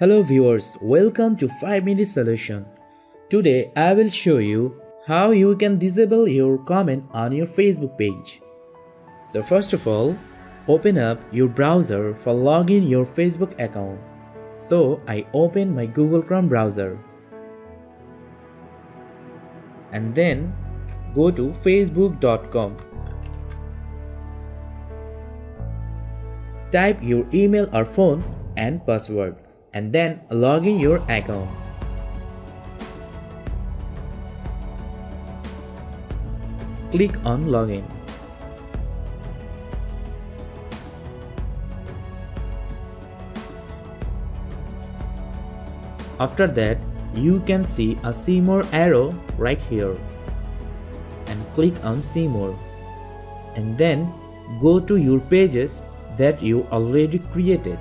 Hello viewers, welcome to 5-Minute Solution. Today I will show you how you can disable your comment on your Facebook page. So first of all, open up your browser for login your Facebook account. So I open my Google Chrome browser. And then go to facebook.com. Type your email or phone and password. And then log in your account. Click on login. After that, you can see a See More arrow right here. And click on See More. And then go to your pages that you already created.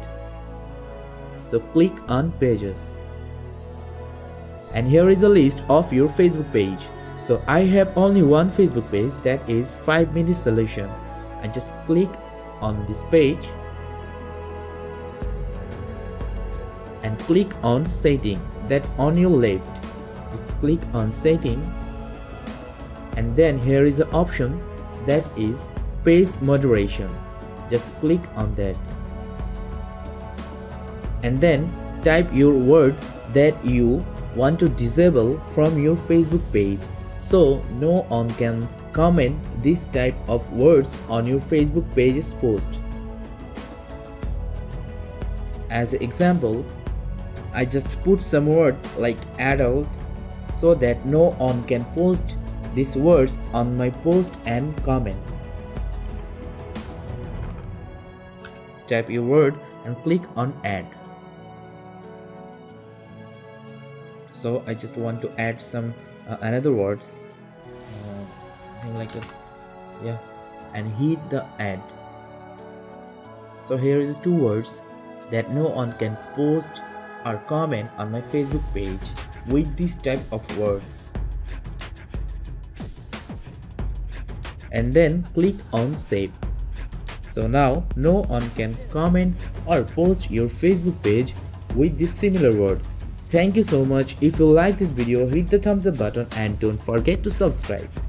So click on Pages. And here is a list of your Facebook page. So I have only one Facebook page, that is 5-Minute Solution. And just click on this page. And click on Setting, that on your left. Just click on Setting. And then here is an option that is Page Moderation. Just click on that. And then type your word that you want to disable from your Facebook page, so no one can comment this type of words on your Facebook page's post. As an example, I just put some word like adult, so that no one can post these words on my post and comment. Type your word and click on add. So I just want to add some another words, something like that, yeah, and hit the add. So here is two words that no one can post or comment on my Facebook page with this type of words. And then click on save. So now no one can comment or post your Facebook page with these similar words. Thank you so much. If you like this video, hit the thumbs up button and don't forget to subscribe.